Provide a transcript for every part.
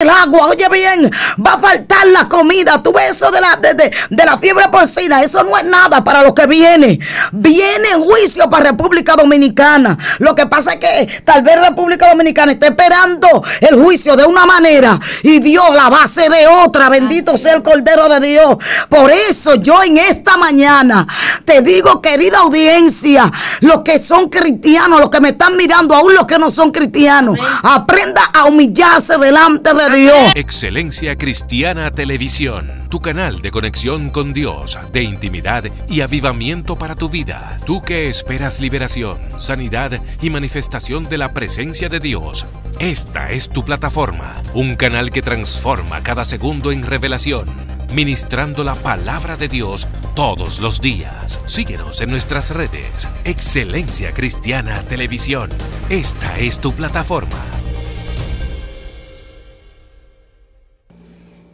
El agua, oye bien, va a faltar la comida. Tú ves eso de la fiebre porcina, eso no es nada para lo que viene. Viene juicio para República Dominicana. Lo que pasa es que tal vez República Dominicana está esperando el juicio de una manera y Dios la va a hacer de otra. Bendito sea el Cordero de Dios. Por eso yo en esta mañana te digo, querida audiencia, los que son cristianos, los que me están mirando, aún los que no son cristianos, aprenda a humillarse delante de Dios. Excelencia Cristiana Televisión, tu canal de conexión con Dios, de intimidad y avivamiento para tu vida. Tú que esperas liberación, sanidad y manifestación de la presencia de Dios. Esta es tu plataforma, un canal que transforma cada segundo en revelación, ministrando la palabra de Dios todos los días. Síguenos en nuestras redes. Excelencia Cristiana Televisión, esta es tu plataforma.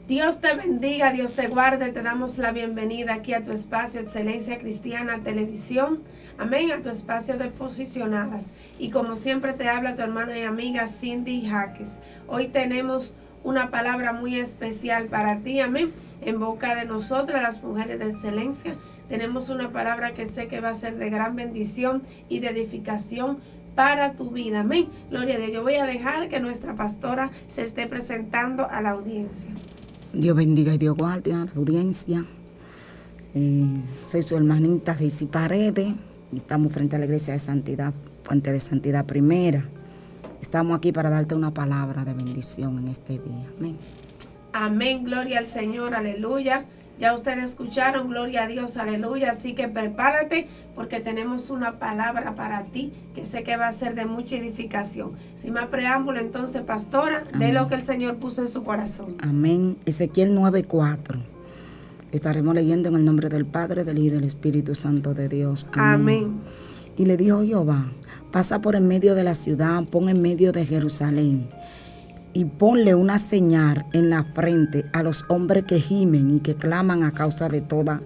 Dios te bendiga, Dios te guarde, te damos la bienvenida aquí a tu espacio Excelencia Cristiana Televisión, amén, a tu espacio de Posicionadas. Y como siempre te habla tu hermana y amiga Cindy Jaques. Hoy tenemos una palabra muy especial para ti, amén, en boca de nosotras las mujeres de excelencia. Tenemos una palabra que sé que va a ser de gran bendición y de edificación para tu vida, amén, gloria a Dios. Yo voy a dejar que nuestra pastora se esté presentando a la audiencia. Dios bendiga y Dios guarde a la audiencia. Soy su hermanita Deysi Paredes. Estamos frente a la Iglesia de Santidad, Fuente de Santidad Primera. Estamos aquí para darte una palabra de bendición en este día. Amén. Amén, gloria al Señor, aleluya. Ya ustedes escucharon, gloria a Dios, aleluya. Así que prepárate porque tenemos una palabra para ti que sé que va a ser de mucha edificación. Sin más preámbulo, entonces, pastora, amén, de lo que el Señor puso en su corazón. Amén. Ezequiel 9:4. Estaremos leyendo en el nombre del Padre, del Hijo y del Espíritu Santo de Dios. Amén. Amén. Y le dijo Jehová, pasa por en medio de la ciudad, pon en medio de Jerusalén, y ponle una señal en la frente a los hombres que gimen y que claman a causa de todas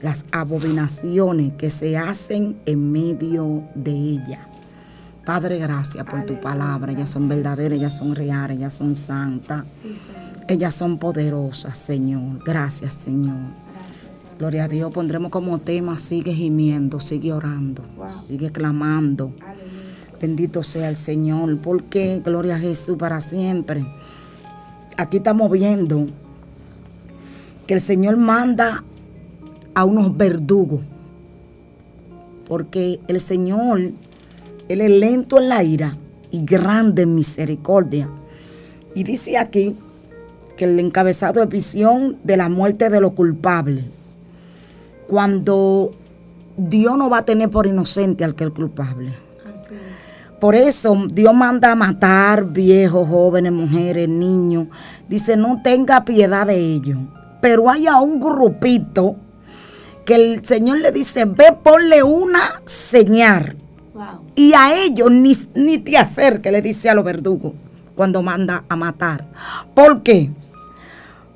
las abominaciones que se hacen en medio de ella. Padre, gracias por tu palabra. Ellas son verdaderas, ellas son reales, ellas son santas. Ellas son poderosas, Señor. Gracias, Señor. Gloria a Dios. Pondremos como tema, sigue gimiendo, sigue orando, sigue clamando. Bendito sea el Señor, porque gloria a Jesús para siempre. Aquí estamos viendo que el Señor manda a unos verdugos, porque el Señor, Él es lento en la ira y grande en misericordia. Y dice aquí que el encabezado es visión de la muerte de los culpables. Cuando Dios no va a tener por inocente al que es culpable. Así es. Por eso Dios manda a matar viejos, jóvenes, mujeres, niños. Dice, no tenga piedad de ellos. Pero hay a un grupito que el Señor le dice, ve, ponle una señal. Wow. Y a ellos ni te acerques, le dice a los verdugos cuando manda a matar. ¿Por qué?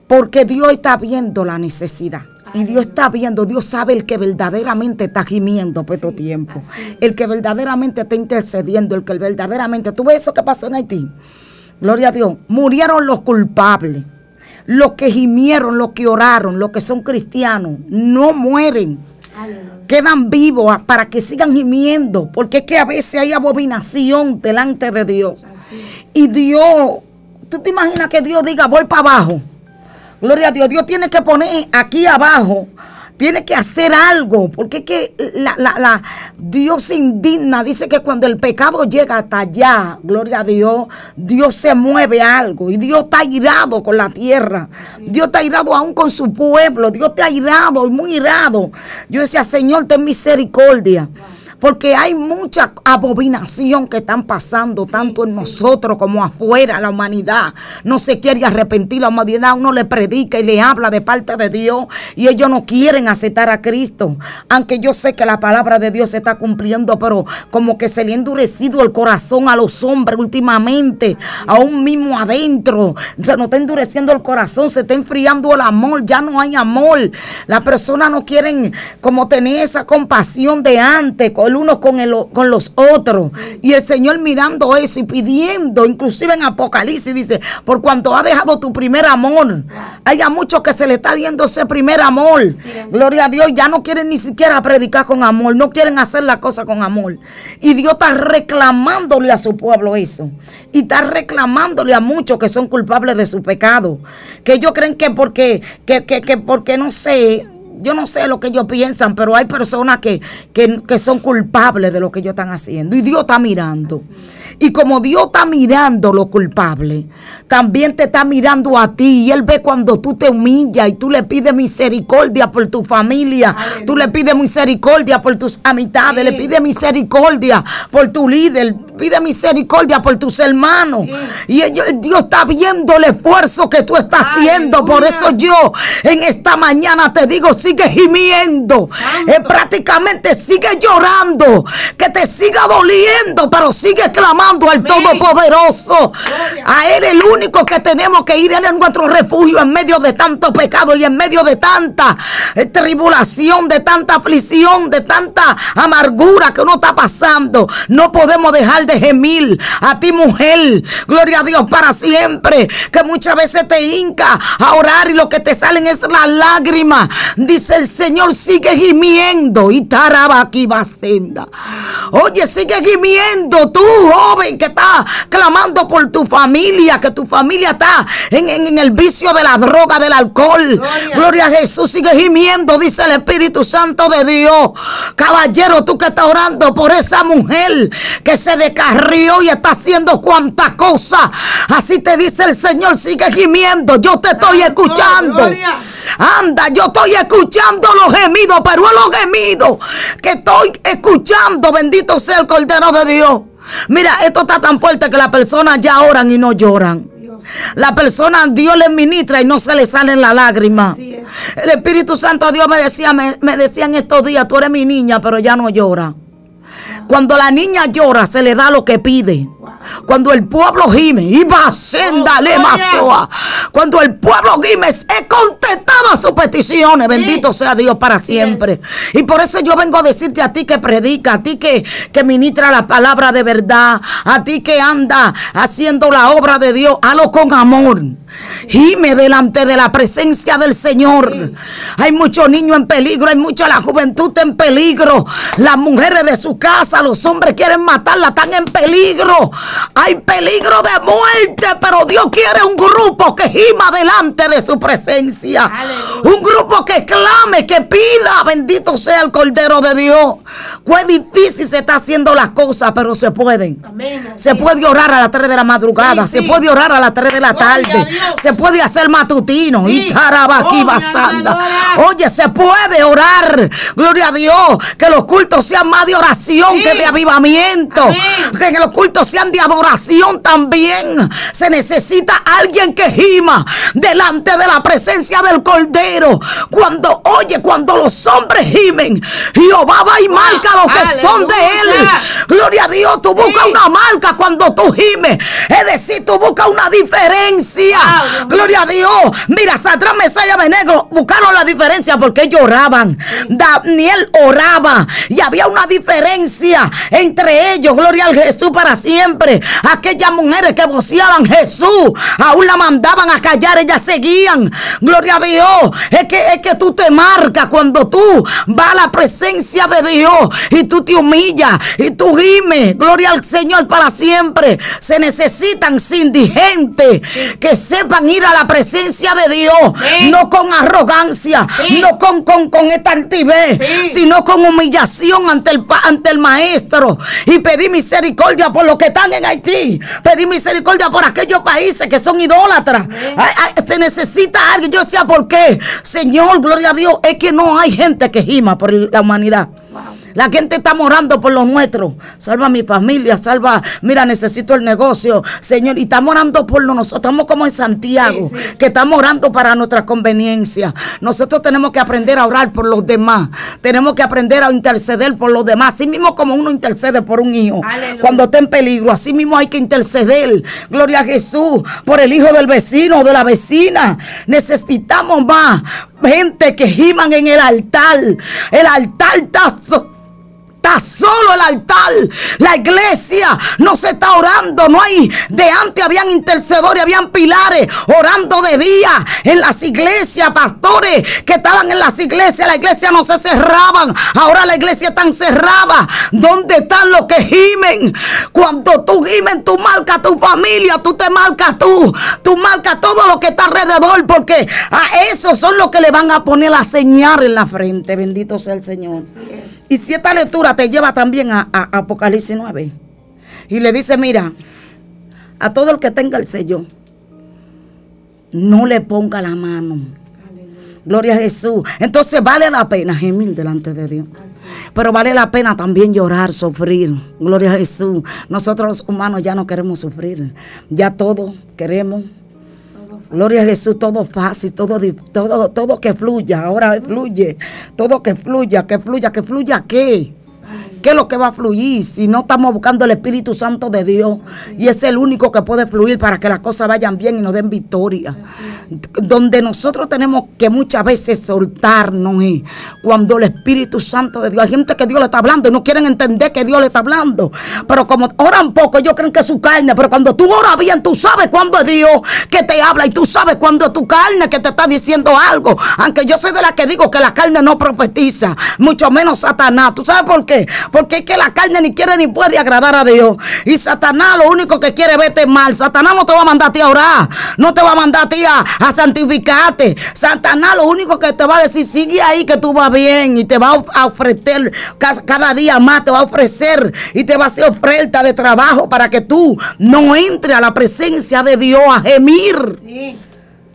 Porque Dios está viendo la necesidad. Y Dios está viendo, Dios sabe el que verdaderamente está gimiendo por estos tiempos. El que verdaderamente está intercediendo, el que verdaderamente... ¿Tú ves eso que pasó en Haití? Gloria a Dios. Murieron los culpables. Los que gimieron, los que oraron, los que son cristianos, no mueren. Aleluya. Quedan vivos para que sigan gimiendo. Porque es que a veces hay abominación delante de Dios. Y Dios, ¿tú te imaginas que Dios diga, voy para abajo? Gloria a Dios, Dios tiene que poner aquí abajo, tiene que hacer algo, porque es que Dios se indigna, dice que cuando el pecado llega hasta allá, gloria a Dios, Dios se mueve algo, y Dios está irado con la tierra, Dios está irado aún con su pueblo, Dios está irado, muy irado. Yo decía, Señor, ten misericordia. Porque hay mucha abominación que están pasando, tanto en nosotros como afuera, la humanidad. No se quiere arrepentir la humanidad, uno le predica y le habla de parte de Dios y ellos no quieren aceptar a Cristo. Aunque yo sé que la palabra de Dios se está cumpliendo, pero como que se le ha endurecido el corazón a los hombres últimamente, aún mismo adentro. Se nos está endureciendo el corazón, se está enfriando el amor, ya no hay amor. Las personas no quieren como tener esa compasión de antes, el uno con los otros. Y el Señor mirando eso y pidiendo, inclusive en Apocalipsis dice, por cuanto ha dejado tu primer amor. Hay a muchos que se le está yendo ese primer amor. Sí, gloria a Dios, ya no quieren ni siquiera predicar con amor, no quieren hacer la cosa con amor. Y Dios está reclamándole a su pueblo eso. Y está reclamándole a muchos que son culpables de su pecado. Que ellos creen que porque no sé... Yo no sé lo que ellos piensan, pero hay personas que son culpables de lo que ellos están haciendo. Y Dios está mirando. Y como Dios está mirando lo culpable, también te está mirando a ti. Y Él ve cuando tú te humillas y tú le pides misericordia por tu familia. Ay, tú le pides misericordia por tus amistades. Sí. Le pides misericordia por tu líder. Pide misericordia por tus hermanos. Sí. Y ellos, Dios está viendo el esfuerzo que tú estás haciendo. Por eso yo en esta mañana te digo, sigue gimiendo, prácticamente sigue llorando, que te siga doliendo, pero sigue clamando al Todopoderoso. A Él el único que tenemos que ir, Él es nuestro refugio en medio de tanto pecado y en medio de tanta tribulación, de tanta aflicción, de tanta amargura que uno está pasando. No podemos dejar de gemir a ti, mujer, gloria a Dios, para siempre, que muchas veces te hinca a orar y lo que te salen es las lágrimas. Dice el Señor, sigue gimiendo. Y taraba aquí va senda. Oye, sigue gimiendo. Tú, joven, que está clamando por tu familia, que tu familia está en el vicio de la droga, del alcohol. Gloria, gloria a Jesús, sigue gimiendo, dice el Espíritu Santo de Dios. Caballero, tú que estás orando por esa mujer que se descarrió y está haciendo cuantas cosas, así te dice el Señor, sigue gimiendo. Yo te estoy escuchando. Gloria. Anda, yo estoy escuchando los gemidos, pero los gemidos que estoy escuchando, bendito sea el Cordero de Dios. Mira, esto está tan fuerte que las personas ya oran y no lloran. La persona, Dios les ministra y no se le salen las lágrimas. El Espíritu Santo de Dios me decía, me decían estos días, tú eres mi niña, pero ya no llora. Cuando la niña llora, se le da lo que pide. Cuando el pueblo gime, iba a senda, le masoa. Cuando el pueblo gime, es contestada sus peticiones. Bendito sea Dios para siempre. Y por eso yo vengo a decirte a ti que predica, a ti que ministra la palabra de verdad, a ti que anda haciendo la obra de Dios, hazlo con amor. Gime delante de la presencia del Señor. Hay muchos niños en peligro, hay mucha la juventud en peligro. Las mujeres de su casa, los hombres quieren matarla, están en peligro. Hay peligro de muerte, pero Dios quiere un grupo que gima delante de su presencia. Aleluya. Un grupo que clame, que pida, bendito sea el Cordero de Dios. Cuán difícil se está haciendo las cosas, pero se pueden. Amén, se puede orar a las 3 de la madrugada, se puede orar a las 3 de la tarde, se puede hacer matutino. Y tarabaki basanda. Oye, se puede orar, gloria a Dios, que los cultos sean más de oración que de avivamiento. Amén. Que los cultos sean de adoración también. Se necesita alguien que gima delante de la presencia del Cordero. Cuando, oye, cuando los hombres gimen, Jehová va y marca a los que son de Él. Gloria a Dios, tú buscas una marca cuando tú gimes. Es decir, tú buscas una diferencia. Gloria a Dios. Mira, Satrán, Mesaya y Abednego buscaron la diferencia porque lloraban. Daniel oraba y había una diferencia entre ellos. Gloria al Jesús para siempre. Aquellas mujeres que voceaban Jesús, aún la mandaban a callar, ellas seguían. Gloria a Dios. Es que tú te marcas cuando tú vas a la presencia de Dios y tú te humillas y tú gimes. Gloria al Señor para siempre. Se necesitan gente que sepan ir a la presencia de Dios, no con arrogancia, no con esta altivez, sino con humillación ante el maestro, y pedir misericordia por lo que están en Haití, pedí misericordia por aquellos países que son idólatras. Se necesita alguien. Yo decía, ¿por qué? Señor, gloria a Dios, es que no hay gente que gima por la humanidad. La gente está morando por los nuestros. Salva a mi familia, salva, mira, necesito el negocio, Señor. Y está morando por nosotros. Estamos como en Santiago, que está morando para nuestra conveniencia. Nosotros tenemos que aprender a orar por los demás. Tenemos que aprender a interceder por los demás. Así mismo como uno intercede por un hijo, aleluya, cuando está en peligro, así mismo hay que interceder, gloria a Jesús, por el hijo del vecino o de la vecina. Necesitamos más gente que giman en el altar. El altar está está solo el altar. La iglesia no se está orando. No hay, de antes habían intercesores, habían pilares orando de día en las iglesias, pastores que estaban en las iglesias. La iglesia no se cerraban. Ahora la iglesia está cerrada. ¿Dónde están los que gimen? Cuando tú gimen, tú marcas tu familia, tú te marcas tú marcas todo lo que está alrededor, porque a esos son los que le van a poner la señal en la frente. Bendito sea el Señor. Y si esta lectura te lleva también a Apocalipsis 9 y le dice, mira, a todo el que tenga el sello, no le ponga la mano. Aleluya. Gloria a Jesús. Entonces vale la pena gemir delante de Dios. Pero vale la pena también llorar, sufrir. Gloria a Jesús. Nosotros los humanos ya no queremos sufrir. Ya todos queremos. Gloria a Jesús, todo fácil, todo que fluya, ahora fluye, todo que fluya, ¿qué? ¿Qué es lo que va a fluir si no estamos buscando el Espíritu Santo de Dios? Y es el único que puede fluir para que las cosas vayan bien y nos den victoria. Donde nosotros tenemos que muchas veces soltarnos, ¿eh? Cuando el Espíritu Santo de Dios, hay gente que Dios le está hablando y no quieren entender que Dios le está hablando, pero como oran poco, ellos creen que es su carne, pero cuando tú oras bien, tú sabes cuándo es Dios que te habla y tú sabes cuándo es tu carne que te está diciendo algo, aunque yo soy de la que digo que la carne no profetiza, mucho menos Satanás. ¿Tú sabes por qué? Porque es que la carne ni quiere ni puede agradar a Dios. Y Satanás lo único que quiere es verte mal. Satanás no te va a mandar a ti a orar. No te va a mandar a ti a santificarte. Satanás lo único que te va a decir, sigue ahí que tú vas bien. Y te va a ofrecer cada día más. Te va a ofrecer y te va a hacer oferta de trabajo para que tú no entres a la presencia de Dios a gemir. Sí.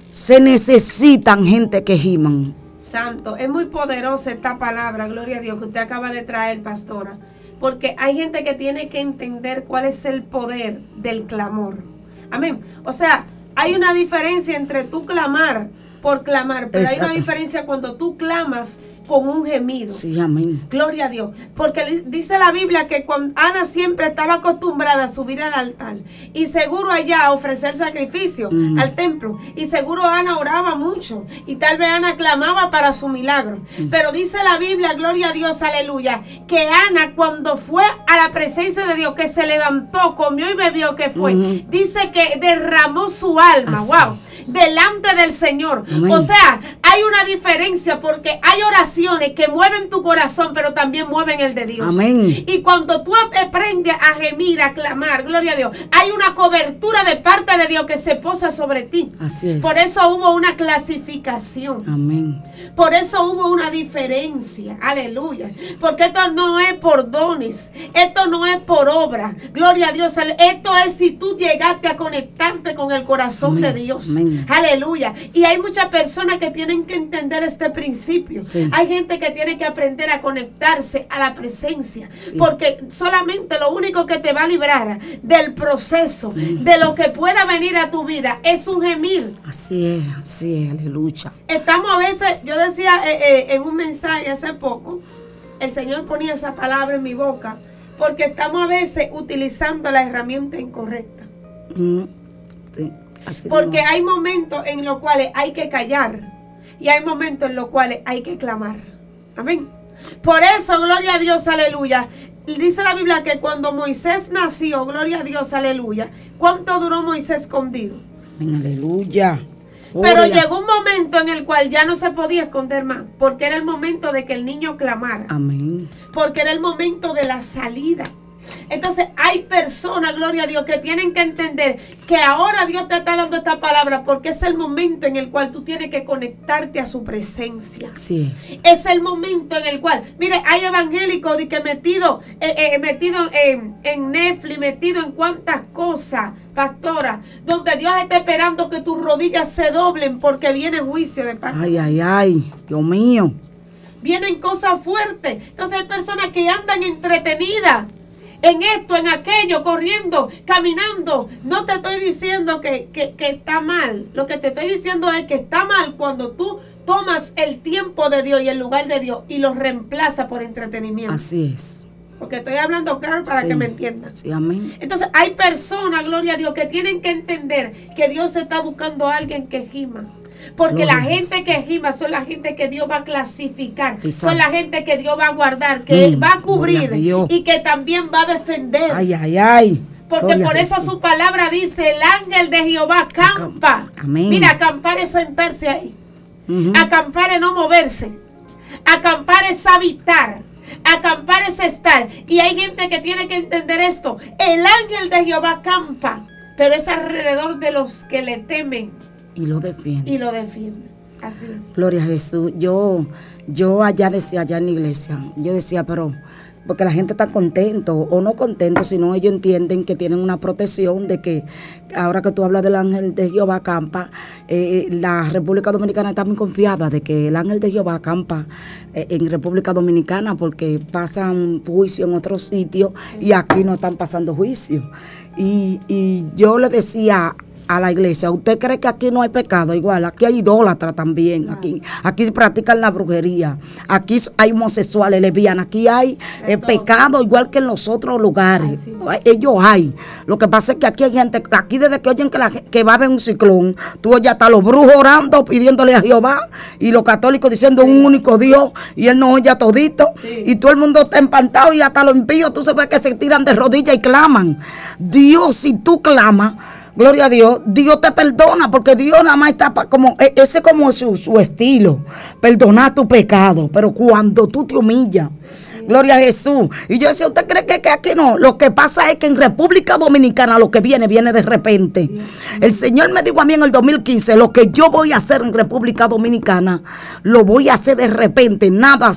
Se necesitan gente que giman. Santo, es muy poderosa esta palabra, gloria a Dios, que usted acaba de traer, pastora, porque hay gente que tiene que entender cuál es el poder del clamor. Amén. O sea, hay una diferencia entre tú clamar por clamar, pero exacto, hay una diferencia cuando tú clamas con un gemido. Sí, amén. Gloria a Dios, porque dice la Biblia que Ana siempre estaba acostumbrada a subir al altar y seguro allá a ofrecer sacrificio al templo, y seguro Ana oraba mucho y tal vez Ana clamaba para su milagro, pero dice la Biblia, gloria a Dios, aleluya, que Ana cuando fue a la presencia de Dios, que se levantó, comió y bebió, que fue, dice que derramó su alma, así, wow, delante del Señor. Amén. O sea, hay una diferencia, porque hay oraciones que mueven tu corazón, pero también mueven el de Dios. Amén. Y cuando tú aprendes a gemir, a clamar, gloria a Dios, hay una cobertura de parte de Dios que se posa sobre ti. Así es. Por eso hubo una clasificación. Amén. Por eso hubo una diferencia. Aleluya. Porque esto no es por dones. Esto no es por obra. Gloria a Dios. Esto es si tú llegaste a conectarte con el corazón, amén, de Dios. Amén. Aleluya. Y hay muchas personas que tienen que entender este principio. Sí. Hay gente que tiene que aprender a conectarse a la presencia. Sí. Porque solamente lo único que te va a librar del proceso, de lo que pueda venir a tu vida, es un gemir. Así es, aleluya. Estamos a veces... Yo decía en un mensaje hace poco, el Señor ponía esa palabra en mi boca, porque estamos a veces utilizando la herramienta incorrecta. Sí, así porque mismo. Hay momentos en los cuales hay que callar y hay momentos en los cuales hay que clamar. Amén. Por eso, gloria a Dios, aleluya. Dice la Biblia que cuando Moisés nació, gloria a Dios, aleluya, ¿cuánto duró Moisés escondido? Amén, aleluya. Pero llegó un momento en el cual ya no se podía esconder más, porque era el momento de que el niño clamara. Amén. Porque era el momento de la salida. Entonces hay personas, gloria a Dios, que tienen que entender que ahora Dios te está dando esta palabra, porque es el momento en el cual tú tienes que conectarte a su presencia. Así es el momento en el cual, mire, hay evangélicos que metido en Netflix, metido en cuantas cosas, pastora, donde Dios está esperando que tus rodillas se doblen, porque viene juicio de parte. Ay, Dios mío, vienen cosas fuertes. Entonces hay personas que andan entretenidas en esto, en aquello, corriendo, caminando. No te estoy diciendo que está mal. Lo que te estoy diciendo es que está mal cuando tú tomas el tiempo de Dios y el lugar de Dios y lo reemplazas por entretenimiento. Así es. Porque estoy hablando claro para que me entiendan. Sí, amén. Entonces hay personas, gloria a Dios, que tienen que entender que Dios está buscando a alguien que gima. Porque la gente que gima son la gente que Dios va a clasificar, son la gente que Dios va a guardar, que Él va a cubrir y que también va a defender. Ay, ay, ay. Porque por eso su palabra dice, el ángel de Jehová acampa. Amén. Mira, acampar es sentarse ahí. Acampar es no moverse. Acampar es habitar. Acampar es estar. Y hay gente que tiene que entender esto. El ángel de Jehová acampa, pero es alrededor de los que le temen. Y lo defiende. Y lo defiende. Así es. Gloria a Jesús. Yo allá decía, allá en la iglesia, yo decía, pero... Porque la gente está contento o no contento, sino ellos entienden que tienen una protección de que, ahora que tú hablas del ángel de Jehová acampa, la República Dominicana está muy confiada de que el ángel de Jehová acampa en República Dominicana, porque pasan juicio en otros sitios y aquí no están pasando juicio. Y yo le decía a la iglesia, ¿usted cree que aquí no hay pecado? Igual, aquí hay idólatra también, aquí practican la brujería, aquí hay homosexuales, lesbianas, aquí hay pecado igual que en los otros lugares, ellos hay. Lo que pasa es que aquí hay gente, aquí desde que oyen que va a haber un ciclón, tú oyes hasta los brujos orando, pidiéndole a Jehová, y los católicos diciendo un único Dios, y él no oye a todito, y todo el mundo está empantado, y hasta los impíos, tú sabes que se tiran de rodillas y claman. Dios, si tú clamas, gloria a Dios, Dios te perdona, porque Dios nada más está como, ese es como su estilo, perdonar tu pecado, pero cuando tú te humillas, gloria a Jesús. Y yo decía, ¿usted cree que aquí no? Lo que pasa es que en República Dominicana lo que viene de repente. El Señor me dijo a mí en el 2015, lo que yo voy a hacer en República Dominicana, lo voy a hacer de repente, nada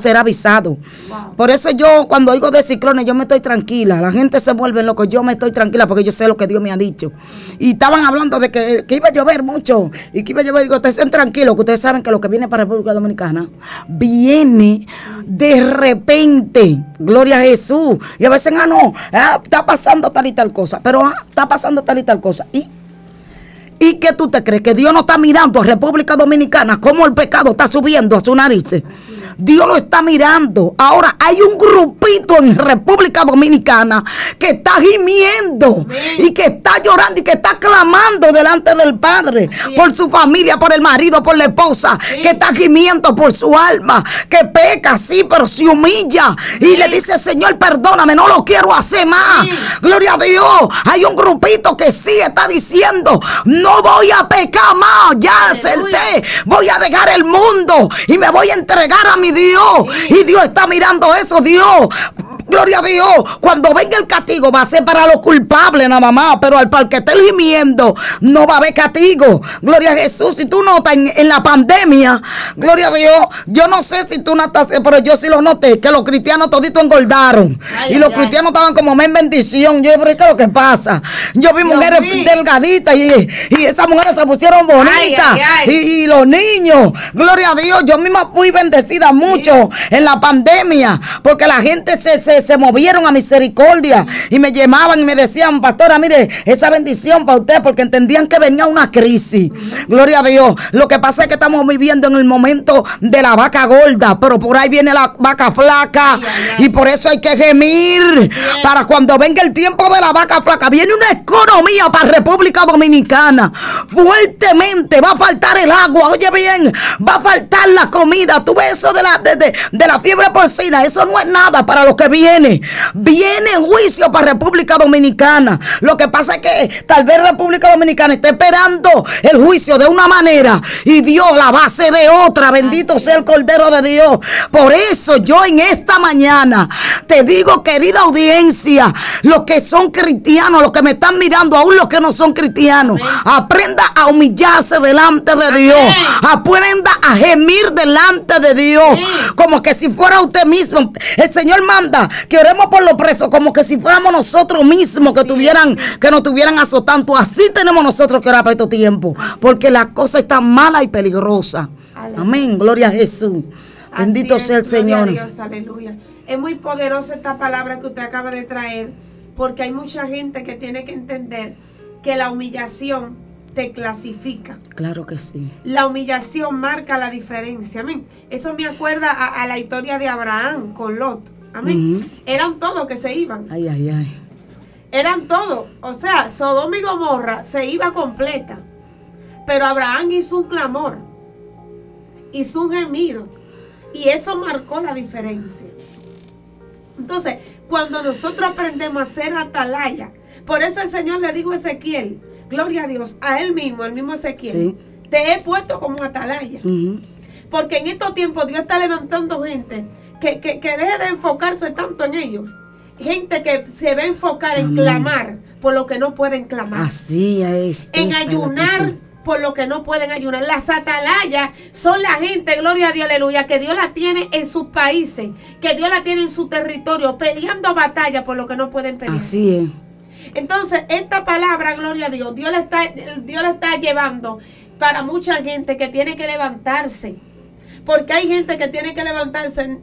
será avisado. Wow. Por eso yo cuando oigo de ciclones yo me estoy tranquila, la gente se vuelve loco, yo me estoy tranquila porque yo sé lo que Dios me ha dicho. Y estaban hablando de que iba a llover mucho y que iba a llover, digo, ustedes estén tranquilos que ustedes saben que lo que viene para República Dominicana viene de repente, gloria a Jesús. Y a veces, está pasando tal y tal cosa, pero está pasando tal y tal cosa. ¿Y qué tú te crees? Que Dios no está mirando a República Dominicana como el pecado está subiendo a su nariz. Dios lo está mirando. Ahora hay un grupito en República Dominicana que está gimiendo y que está llorando y que está clamando delante del Padre por su familia, por el marido, por la esposa, que está gimiendo por su alma, que peca, sí, pero se humilla y le dice, Señor, perdóname, no lo quiero hacer más. Gloria a Dios. Hay un grupito que sí está diciendo, no voy a pecar más, ya acerté, voy a dejar el mundo y me voy a entregar a mi Dios. Y Dios está mirando eso, Dios. Gloria a Dios, cuando venga el castigo va a ser para los culpables nada más, pero al que esté gimiendo no va a haber castigo. Gloria a Jesús. Si tú notas en la pandemia, gloria a Dios, yo no sé si tú notas, pero yo sí lo noté, que los cristianos toditos engordaron. Cristianos estaban como men bendición. Yo dije, ¿qué es lo que pasa? Yo vi mujeres delgaditas y esas mujeres se pusieron bonitas. Y los niños, gloria a Dios, yo misma fui bendecida mucho en la pandemia, porque la gente se movieron a misericordia y me llamaban y me decían, pastora, mire, esa bendición para usted, porque entendían que venía una crisis. Gloria a Dios. Lo que pasa es que estamos viviendo en el momento de la vaca gorda, pero por ahí viene la vaca flaca y por eso hay que gemir para cuando venga el tiempo de la vaca flaca. Viene una economía para República Dominicana fuertemente, va a faltar el agua, oye bien, va a faltar la comida. Tú ves eso de la fiebre porcina, eso no es nada para los que viene juicio para República Dominicana. Lo que pasa es que tal vez República Dominicana está esperando el juicio de una manera y Dios la va a hacer de otra. Bendito sea el Cordero de Dios. Por eso yo en esta mañana te digo, querida audiencia, los que son cristianos, los que me están mirando, aún los que no son cristianos, aprenda a humillarse delante de Dios, aprenda a gemir delante de Dios, como que si fuera usted mismo. El Señor manda que oremos por los presos como que si fuéramos nosotros mismos que nos tuvieran azotando. Así tenemos nosotros que orar para estos tiempos, porque la cosa está mala y peligrosa. Aleluya. Amén, gloria a Jesús. Así bendito es, sea el Señor. Dios, aleluya. Es muy poderosa esta palabra que usted acaba de traer, porque hay mucha gente que tiene que entender que la humillación te clasifica. Claro que sí. La humillación marca la diferencia. Amén. Eso me acuerda a la historia de Abraham con Lot. Amén. Eran todos que se iban. Eran todos. O sea, Sodoma y Gomorra se iba completa. Pero Abraham hizo un clamor, hizo un gemido, y eso marcó la diferencia. Entonces, cuando nosotros aprendemos a ser atalaya, por eso el Señor le dijo a Ezequiel, gloria a Dios, a él mismo, al mismo Ezequiel, sí, te he puesto como atalaya. Porque en estos tiempos Dios está levantando gente que deje de enfocarse tanto en ellos. Gente que se va a enfocar en clamar por lo que no pueden clamar. Así es. En ayunar por lo que no pueden ayunar. Las atalayas son la gente, gloria a Dios, aleluya, que Dios la tiene en sus países, que Dios la tiene en su territorio, peleando batalla por lo que no pueden pelear. Así es. Entonces, esta palabra, gloria a Dios, Dios la está llevando para mucha gente que tiene que levantarse. Porque hay gente que tiene que levantarse,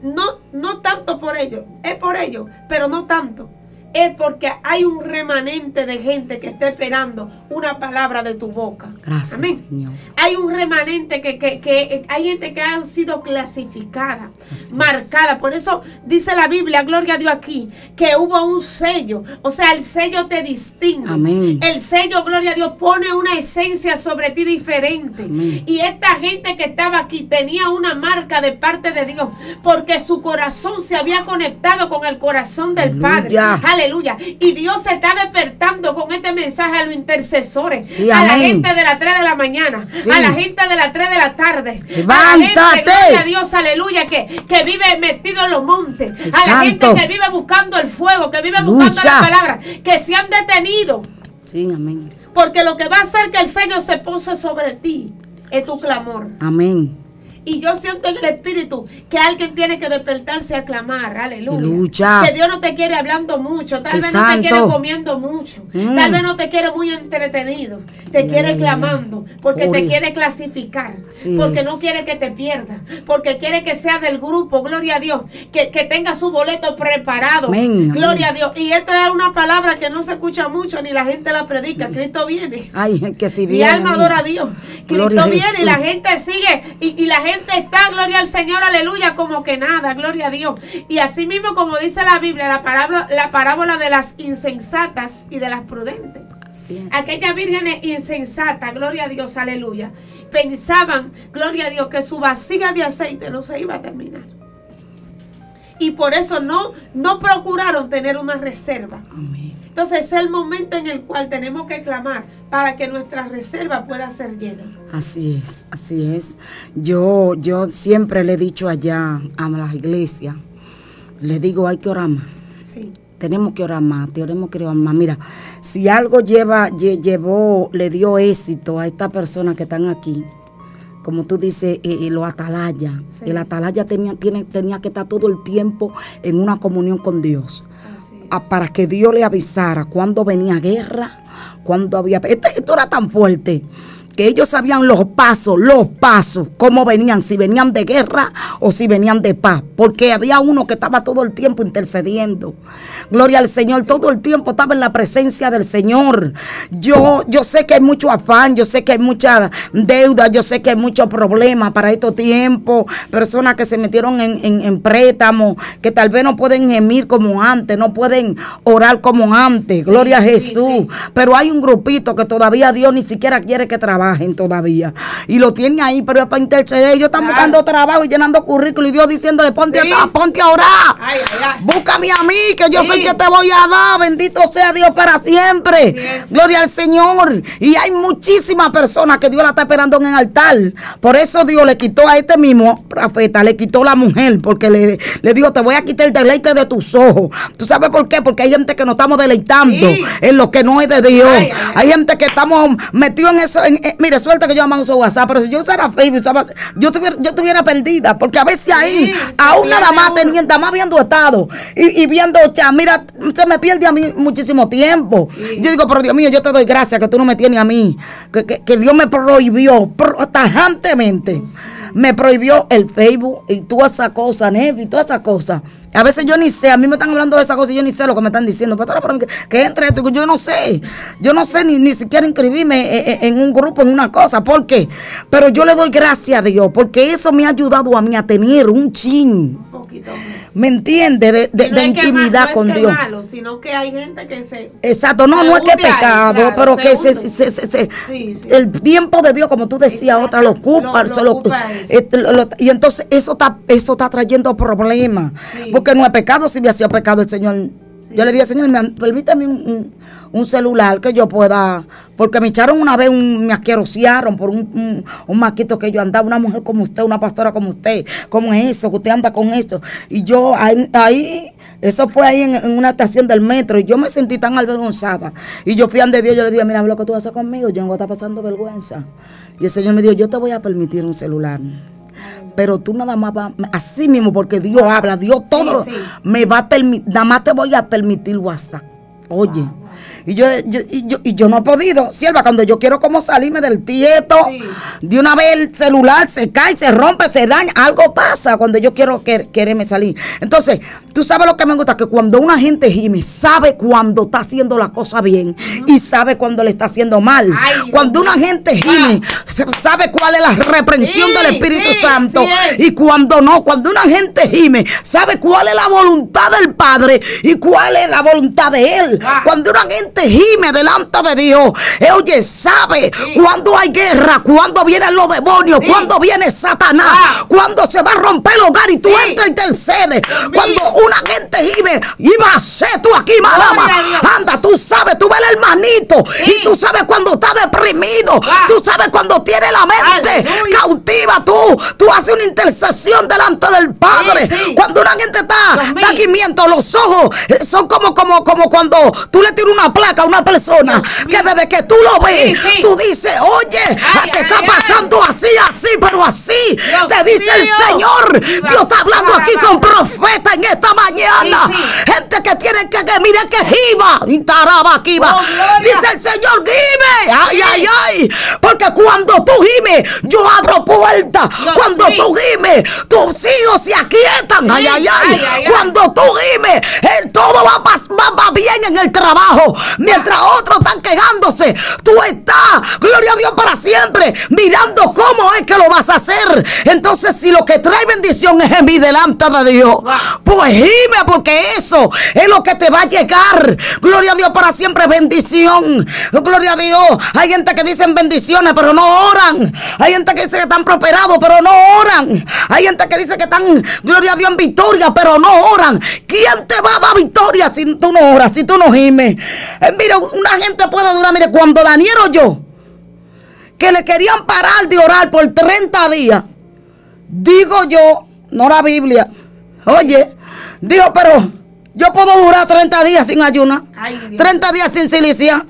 no tanto por ellos, es por ellos, pero no tanto. Es porque hay un remanente de gente que está esperando una palabra de tu boca. Gracias, amén. Señor. Hay un remanente que hay gente que ha sido clasificada, gracias, marcada. Por eso dice la Biblia, gloria a Dios aquí, que hubo un sello. O sea, el sello te distingue. Amén. El sello, gloria a Dios, pone una esencia sobre ti diferente. Amén. Y esta gente que estaba aquí tenía una marca de parte de Dios, porque su corazón se había conectado con el corazón del Padre. Aleluya. Aleluya. Y Dios se está despertando con este mensaje a los intercesores, sí, a la gente de las 3 de la mañana, sí, a la gente de las 3 de la tarde, levántate, a la gente, gloria a Dios, aleluya, que vive metido en los montes, exacto, a la gente que vive buscando el fuego, que vive buscando la palabra, que se han detenido. Sí, amén. Porque lo que va a hacer que el Señor se pose sobre ti es tu clamor. Amén. Y yo siento en el espíritu que alguien tiene que despertarse a clamar, aleluya. Lucha. Que Dios no te quiere hablando mucho, tal vez no te quiere comiendo mucho, tal vez no te quiere muy entretenido, te quiere clamando, porque te quiere clasificar, así porque es, no quiere que te pierdas, porque quiere que sea del grupo, gloria a Dios, que tenga su boleto preparado, amén, gloria amén a Dios. Y esto es una palabra que no se escucha mucho, ni la gente la predica, Cristo viene. Ay, que si viene, mi alma adora a Dios, gloria Cristo viene, y la gente sigue, y la gente está, gloria al Señor, aleluya, como que nada, gloria a Dios. Y así mismo, como dice la Biblia, la parábola de las insensatas y de las prudentes. Aquellas vírgenes insensatas, gloria a Dios, aleluya, pensaban, gloria a Dios, que su vasija de aceite no se iba a terminar. Y por eso no procuraron tener una reserva. Amén. Entonces es el momento en el cual tenemos que clamar para que nuestra reserva pueda ser llena. Así es, así es. Yo siempre le he dicho allá a las iglesias, le digo, hay que orar más. Sí. Tenemos que orar más, tenemos que orar más. Mira, si algo le dio éxito a estas personas que están aquí, como tú dices, los atalayas. Sí. El atalaya tenía que estar todo el tiempo en una comunión con Dios, para que Dios le avisara cuando venía guerra, cuando había... Esto era tan fuerte que ellos sabían los pasos, cómo venían, si venían de guerra o si venían de paz, porque había uno que estaba todo el tiempo intercediendo. Gloria al Señor, todo el tiempo estaba en la presencia del Señor. Yo sé que hay mucho afán, yo sé que hay mucha deuda, yo sé que hay muchos problemas para estos tiempos, personas que se metieron en préstamos, que tal vez no pueden gemir como antes, no pueden orar como antes, gloria a Jesús, pero hay un grupito que todavía Dios ni siquiera quiere que trabaje todavía, y lo tiene ahí, pero es para interceder. Ellos están buscando trabajo y llenando currículo, y Dios diciéndole, ponte a orar, búscame a mí, que yo soy que te voy a dar, bendito sea Dios para siempre, gloria al Señor. Y hay muchísimas personas que Dios la está esperando en el altar. Por eso Dios le quitó a este mismo profeta, le quitó la mujer, porque le dijo, te voy a quitar el deleite de tus ojos. ¿Tú sabes por qué? Porque hay gente que nos estamos deleitando en lo que no es de Dios. Hay gente que estamos metidos en eso, mire, suelta que yo amaba uso WhatsApp, pero si yo usara Facebook, yo estuviera perdida, porque a veces ahí, aún nada más viendo estado y viendo chat, mira, se me pierde a mí muchísimo tiempo. Yo digo, pero Dios mío, yo te doy gracias que tú no me tienes a mí, que Dios me prohibió tajantemente. Me prohibió el Facebook y todas esas cosas, y todas esas cosas. A veces yo ni sé, a mí me están hablando de esas cosas y yo ni sé lo que me están diciendo. Pero que entre esto, yo no sé ni siquiera inscribirme en un grupo, en una cosa. ¿Por qué? Pero yo le doy gracias a Dios, porque eso me ha ayudado a mí a tener un chin. Un poquito más. ¿Me entiendes? De intimidad con Dios. No es que malo, sino que hay gente que se... Exacto, no es que es pecado, pero que el tiempo de Dios, como tú decías, otra lo ocupa. Y entonces eso está trayendo problemas. Porque no es pecado, si me hacía pecado el Señor... Yo le dije, Señor, permítame un celular que yo pueda... Porque me echaron una vez, me asquerosearon por un maquito que yo andaba, una mujer como usted, una pastora como usted. ¿Cómo es eso? Que usted anda con esto. Y yo ahí eso fue ahí en una estación del metro. Y yo me sentí tan avergonzada. Y yo fui ante Dios, yo le dije, mira lo que tú haces conmigo. Yo no voy a estar pasando vergüenza. Y el Señor me dijo, yo te voy a permitir un celular. Pero tú nada más vas, así mismo, porque Dios habla, Dios todo me va a permitir, nada más te voy a permitir WhatsApp. Oye, y yo no he podido, sierva, cuando yo quiero como salirme del tieto, de una vez el celular se cae, se rompe, se daña, algo pasa cuando yo quiero quererme salir. Entonces, tú sabes lo que me gusta, que cuando una gente gime, sabe cuando está haciendo la cosa bien y sabe cuando le está haciendo mal. Ay, cuando una gente gime, sabe cuál es la reprensión del Espíritu Santo y cuando no. Cuando una gente gime, sabe cuál es la voluntad del Padre y cuál es la voluntad de Él. Cuando una gente gime delante de Dios, oye, sabe cuando hay guerra, cuando vienen los demonios, cuando viene Satanás, cuando se va a romper el hogar y tú entras y te intercedes. Cuando una gente gime, iba a ser tú aquí, madama. Anda, tú sabes, tú ves el hermanito y tú sabes cuando está deprimido, tú sabes cuando tiene la mente cautiva, tú haces una intercesión delante del Padre. Cuando una gente está gimiendo, los ojos son como cuando tú le tiras una placa a una persona que desde que tú lo ves, tú dices, oye, te está pasando así, así, pero así. Te dice el Señor, Dios está hablando aquí con profeta en esta mañana. Gente que tiene que mire que giba, dice el Señor, gime, ay, ay, ay, porque cuando tú gimes, yo abro puertas. Cuando tú gimes, tus hijos se aquietan, ay, ay, ay. Cuando tú gimes, todo va bien en el trabajo, mientras otros están quejándose, tú estás, gloria a Dios para siempre, mirando cómo es que lo vas a hacer. Entonces, si lo que trae bendición es gemir delante de Dios, pues gime, porque eso es lo que te va a llegar, gloria a Dios para siempre, bendición, gloria a Dios. Hay gente que dicen bendiciones pero no oran, hay gente que dice que están prosperados pero no oran, hay gente que dice que están, gloria a Dios, en victoria pero no oran. ¿Quién te va a dar victoria si tú no oras, si tú no gimes? Mira, una gente puede durar, mire, cuando Daniel oyó que le querían parar de orar por 30 días, digo yo, no la Biblia, oye, dijo, pero yo puedo durar 30 días sin ayunar, 30 días sin cilicia,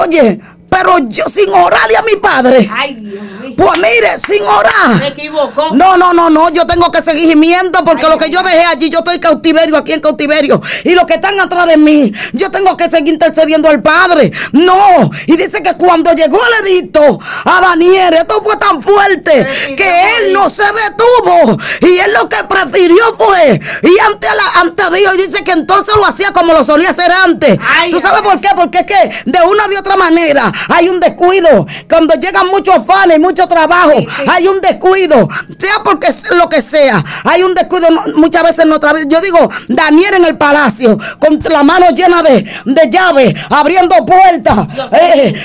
oye, pero yo sin orarle a mi Padre. Ay, Dios mío. Pues mire, sin orar. Se equivocó. No, yo tengo que seguir gimiendo porque lo que yo dejé allí, yo estoy cautiverio, aquí en cautiverio. Y los que están atrás de mí, yo tengo que seguir intercediendo al Padre. No. Y dice que cuando llegó el edicto a Daniel, esto fue tan fuerte que él no se detuvo. Y él lo que prefirió fue y ante Dios. Y dice que entonces lo hacía como lo solía hacer antes. Ay, ¿tú sabes por qué? Porque es que de una de otra manera hay un descuido. Cuando llegan muchos afanes, mucho trabajo, hay un descuido, sea porque lo que sea, hay un descuido. Muchas veces en otra vez, yo digo, Daniel en el palacio, con la mano llena de llaves, abriendo puertas,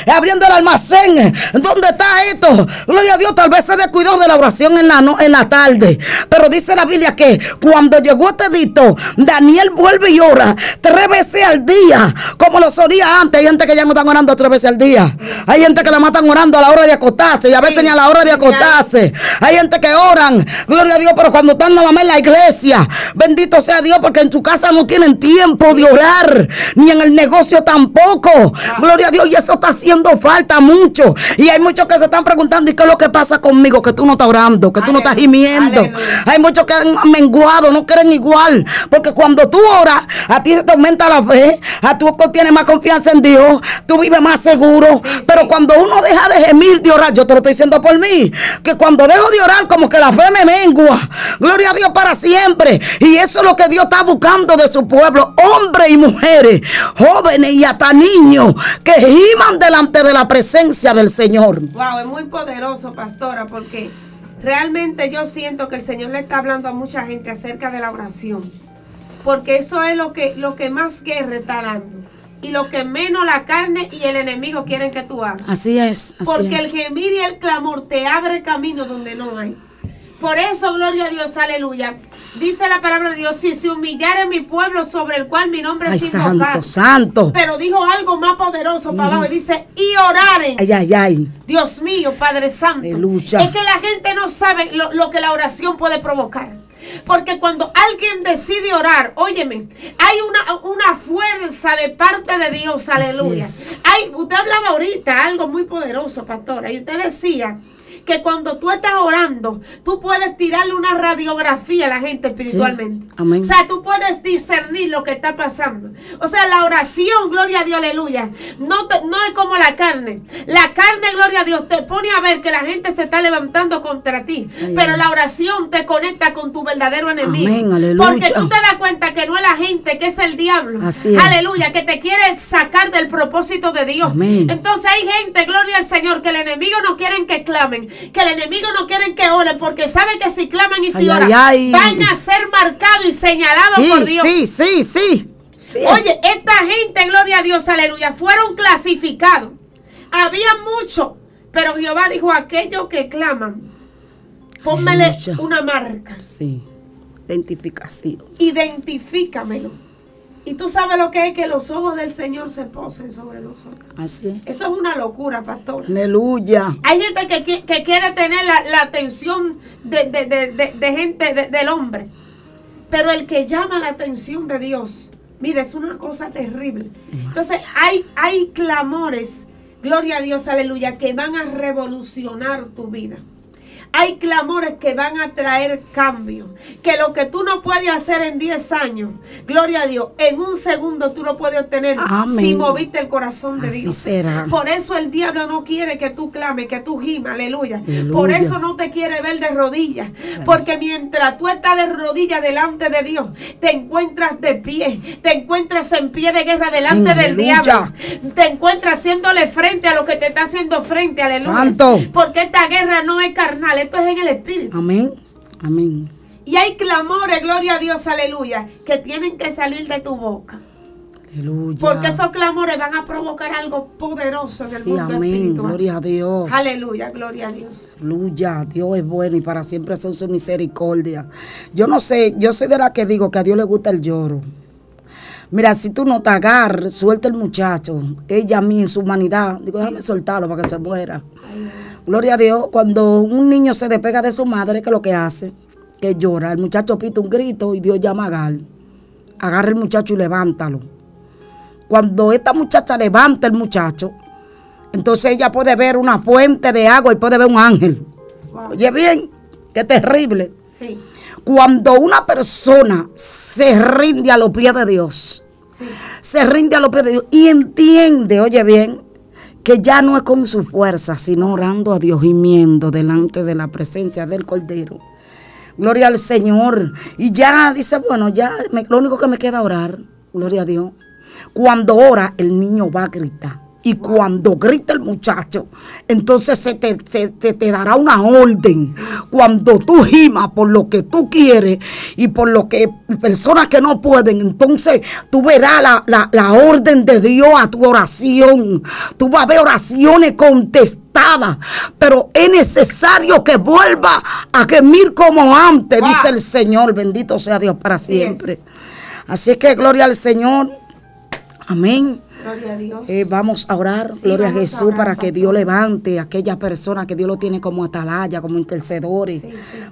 abriendo el almacén. ¿Dónde está esto? Gloria a Dios, tal vez se descuidó de la oración en la tarde, pero dice la Biblia que cuando llegó este edicto, Daniel vuelve y ora 3 veces al día, como lo solía antes. Hay gente que ya no están orando 3 veces al día. Hay gente que la matan orando a la hora de acostarse y a veces ni a la hora de acostarse. Hay gente que oran, gloria a Dios, pero cuando están nada más en la iglesia, bendito sea Dios, porque en su casa no tienen tiempo de orar, ni en el negocio tampoco, gloria a Dios, y eso está haciendo falta mucho. Y hay muchos que se están preguntando, ¿y qué es lo que pasa conmigo? Que tú no estás orando, que tú no estás gimiendo. Hay muchos que han menguado, no creen igual, porque cuando tú oras, a ti se te aumenta la fe, a tú tienes más confianza en Dios, tú vives más seguro. Pero cuando uno deja de gemir, de orar, yo te lo estoy diciendo por mí, que cuando dejo de orar, como que la fe me mengua, gloria a Dios para siempre. Y eso es lo que Dios está buscando de su pueblo, hombres y mujeres, jóvenes y hasta niños, que giman delante de la presencia del Señor. Wow, es muy poderoso, pastora, porque realmente yo siento que el Señor le está hablando a mucha gente acerca de la oración. porque eso es lo que más guerra está dando y lo que menos la carne y el enemigo quieren que tú hagas. Así es. Así porque es. El gemir y el clamor te abre el camino donde no hay. Por eso, gloria a Dios, aleluya. Dice la palabra de Dios, si se humillara mi pueblo sobre el cual mi nombre es invocado. Santo, santo. Pero dijo algo más poderoso para abajo y dice, y oraren. Ay, ay, ay. Dios mío, Padre Santo. Aleluya. Es que la gente no sabe lo que la oración puede provocar. Porque cuando alguien decide orar, óyeme, hay una fuerza de parte de Dios, aleluya. Usted hablaba ahorita algo muy poderoso, pastora, y usted decía que cuando tú estás orando, tú puedes tirarle una radiografía a la gente espiritualmente. Sí. Amén. O sea, tú puedes discernir lo que está pasando. O sea, la oración, gloria a Dios, aleluya, no es como la carne. La carne, gloria a Dios, te pone a ver que la gente se está levantando contra ti. Ay, pero la oración te conecta con tu verdadero enemigo. Amén, aleluya. Porque tú te das cuenta que no es la gente, que es el diablo. Así es. Aleluya, que te quiere sacar del propósito de Dios. Amén. Entonces hay gente, gloria al Señor, que el enemigo no quieren que clamen, que el enemigo no quieren que oren, porque saben que si claman y si oran, van a ser marcados y señalados por Dios. Sí. Oye, esta gente, gloria a Dios, aleluya, fueron clasificados. Había mucho, pero Jehová dijo, aquellos que claman, pónmele una marca. Sí, identificación. Identifícamelo. Y tú sabes lo que es que los ojos del Señor se posen sobre nosotros. Así es. Eso es una locura, pastor. Aleluya. Hay gente que quiere tener la atención de gente, del hombre. Pero el que llama la atención de Dios, mire, es una cosa terrible. Entonces hay clamores, gloria a Dios, aleluya, que van a revolucionar tu vida. Hay clamores que van a traer cambio. Que lo que tú no puedes hacer en 10 años, gloria a Dios, en un segundo tú lo puedes obtener. Amén. Si moviste el corazón de Dios. Así será. Por eso el diablo no quiere que tú clames, que tú gimas, aleluya. Por eso no te quiere ver de rodillas. Porque mientras tú estás de rodillas delante de Dios, te encuentras de pie, te encuentras en pie de guerra delante del diablo. Te encuentras haciéndole frente a lo que te está haciendo frente, aleluya. Santo. Porque esta guerra no es carnal. Esto es en el espíritu. Amén, amén. Y hay clamores, gloria a Dios, aleluya, que tienen que salir de tu boca. Aleluya. Porque esos clamores van a provocar algo poderoso en el mundo espiritual. Gloria a Dios. Aleluya, gloria a Dios. Aleluya, Dios es bueno y para siempre son su misericordia. Yo no sé, yo soy de la que digo que a Dios le gusta el lloro. Mira, si tú no te agarras, suelta el muchacho. Ella a mí en su humanidad, digo, déjame soltarlo para que se muera. Ay, gloria a Dios, cuando un niño se despega de su madre, que lo que hace, que llora. El muchacho pita un grito y Dios llama a Agar. Agarra el muchacho y levántalo. Cuando esta muchacha levanta el muchacho, entonces ella puede ver una fuente de agua y puede ver un ángel. Wow. Oye bien, qué terrible. Sí. Cuando una persona se rinde a los pies de Dios, se rinde a los pies de Dios y entiende, oye bien, que ya no es con su fuerza, sino orando a Dios, gimiendo delante de la presencia del Cordero. Gloria al Señor. Y ya dice, bueno, ya lo único que me queda es orar. Gloria a Dios. Cuando ora, el niño va a gritar. Y cuando grita el muchacho, entonces te dará una orden. Cuando tú gimas por lo que tú quieres y por lo que personas que no pueden, entonces tú verás la orden de Dios a tu oración. Tú vas a ver oraciones contestadas. Pero es necesario que vuelva a gemir como antes, dice el Señor. Bendito sea Dios para siempre. Así es que gloria al Señor. Amén. Gloria a Dios. Vamos a orar, gloria a Jesús, a orar, para que Dios levante a aquellas personas que Dios lo tiene como atalaya, como intercedores.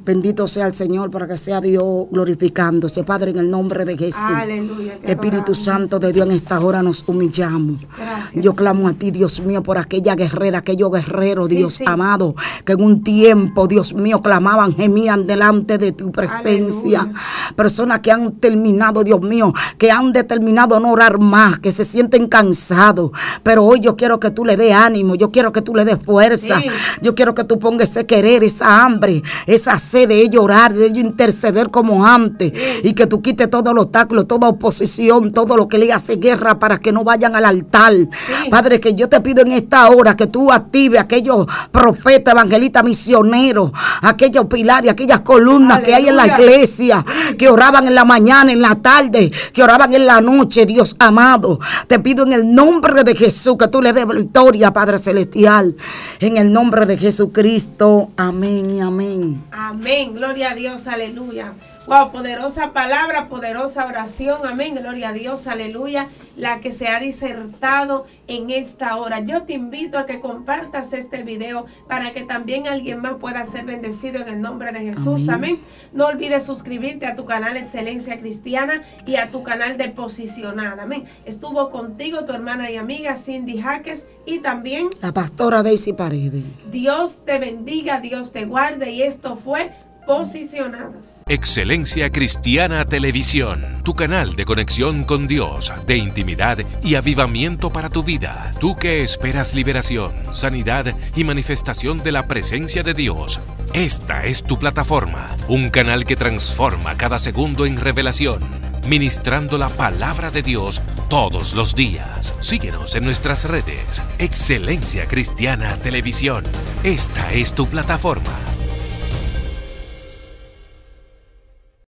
Bendito sea el Señor, para que sea Dios glorificándose. Padre, en el nombre de Jesús. Aleluya, Espíritu Santo de Dios, en esta hora nos humillamos. Gracias. Yo clamo a ti, Dios mío, por aquella guerrera, aquellos guerreros, Dios amado, que en un tiempo, Dios mío, clamaban, gemían delante de tu presencia. Aleluya. Personas que han terminado, Dios mío, que han determinado no orar más, que se sienten cansadas, cansado, pero hoy yo quiero que tú le des ánimo, yo quiero que tú le des fuerza, sí. Yo quiero que tú pongas ese querer, esa hambre, esa sed de ellos orar, de ellos interceder como antes, sí. Y que tú quites todos los obstáculos, toda oposición, todo lo que le hace guerra para que no vayan al altar, sí. Padre, que yo te pido en esta hora que tú actives a aquellos profetas, evangelistas, misioneros, aquellos pilares, aquellas columnas, aleluya, que hay en la iglesia, que oraban en la mañana, en la tarde, que oraban en la noche, Dios amado. Te pido en el nombre de Jesús que tú le des victoria, Padre Celestial, en el nombre de Jesucristo. Amén y amén. Amén, gloria a Dios, aleluya. Wow, poderosa palabra, poderosa oración, amén, gloria a Dios, aleluya, la que se ha disertado en esta hora. Yo te invito a que compartas este video para que también alguien más pueda ser bendecido en el nombre de Jesús, amén. No olvides suscribirte a tu canal Excelencia Cristiana y a tu canal de Posicionada, amén. Estuvo contigo tu hermana y amiga Cindy Jaques y también la pastora Deysi Paredes. Dios te bendiga, Dios te guarde, y esto fue Posicionadas. Excelencia Cristiana Televisión, tu canal de conexión con Dios, de intimidad y avivamiento para tu vida. Tú que esperas liberación, sanidad y manifestación de la presencia de Dios, esta es tu plataforma, un canal que transforma cada segundo en revelación, ministrando la palabra de Dios todos los días. Síguenos en nuestras redes. Excelencia Cristiana Televisión, esta es tu plataforma.